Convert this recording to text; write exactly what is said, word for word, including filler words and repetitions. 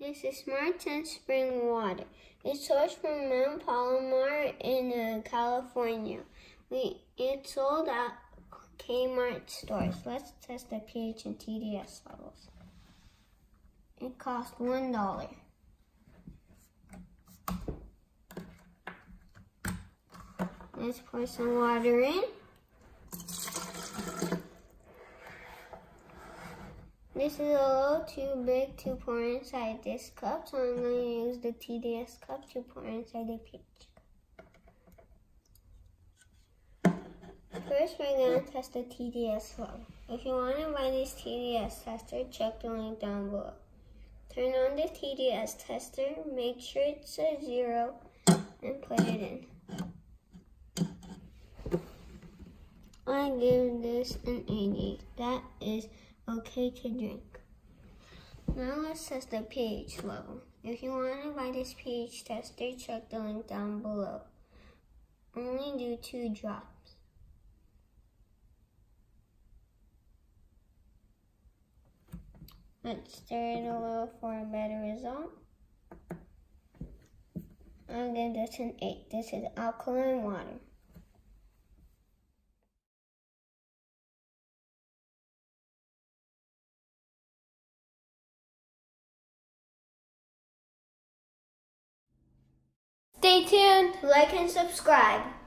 This is SmartSense spring water. It's sourced from Mount Palomar in uh, California. We It's sold at Kmart stores. Let's test the pH and T D S levels. It costs one dollar. Let's pour some water in. This is a little too big to pour inside this cup, so I'm going to use the T D S cup to pour inside the peach cup. First, we're going to test the T D S level. If you want to buy this T D S tester, check the link down below. Turn on the T D S tester, make sure it's a zero, and put it in. I give this an eighty. That is okay to drink. Now let's test the pH level. If you want to buy this pH tester, check the link down below. Only do two drops. Let's stir it a little for a better result. I'll give this an eight. This is alkaline water. Stay tuned, like and subscribe.